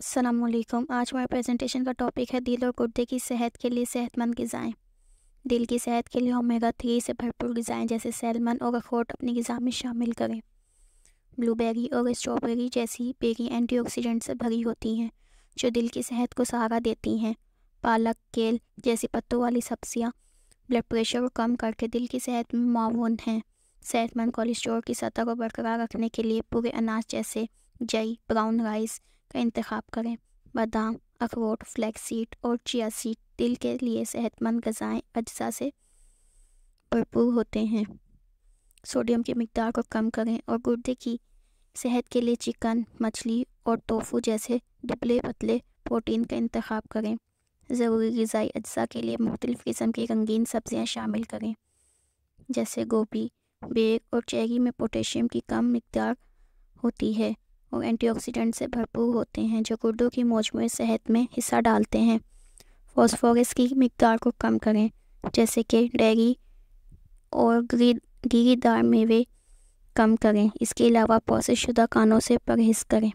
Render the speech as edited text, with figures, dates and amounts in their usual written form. अस्सलामुअलैकुम। आज हमारे प्रेजेंटेशन का टॉपिक है दिल और गुर्दे की सेहत के लिए सेहतमंद ग़िज़ाएँ। दिल की सेहत के लिए ओमेगा 3 से भरपूर ग़िज़ाएँ जैसे सैल्मन और अखरोट अपनी ग़िज़ा में शामिल करें। ब्लूबेरी और स्ट्रॉबेरी जैसी बेरी एंटीऑक्सीडेंट से भरी होती हैं जो दिल की सेहत को सहारा देती हैं। पालक, केल जैसी पत्तों वाली सब्ज़ियाँ ब्लड प्रेशर को कम करके दिल की सेहत में माऊन हैं। सेहतमंद कोलेस्ट्रॉल की सतह को बरकरार रखने के लिए पूरे अनाज जैसे जई, ब्राउन राइस का इंतखाब करें। बादाम, अखरोट, फ्लैक्सीड और चिया सीड दिल के लिए सेहतमंद ग़िज़ाएँ अज्जा से भरपूर होते हैं। सोडियम की मिकदार को कम करें और गुर्दे की सेहत के लिए चिकन, मछली और टोफू जैसे दुबले पतले प्रोटीन का इंतखाब करें। ज़रूरी ग़िज़ाई अज्जा के लिए मुख्तलिफ़ किस्म की रंगीन सब्ज़ियाँ शामिल करें जैसे गोभी, बेर और चेरी में पोटेशियम की कम मिकदार होती है और एंटीऑक्सीडेंट से भरपूर होते हैं जो गुर्दों की मजमूई सेहत में हिस्सा डालते हैं। फॉस्फोरस की मिकदार को कम करें जैसे कि डेयरी और गिरीदार मेवे कम करें। इसके अलावा प्रोसेस शुदा खानों से परहेज़ करें।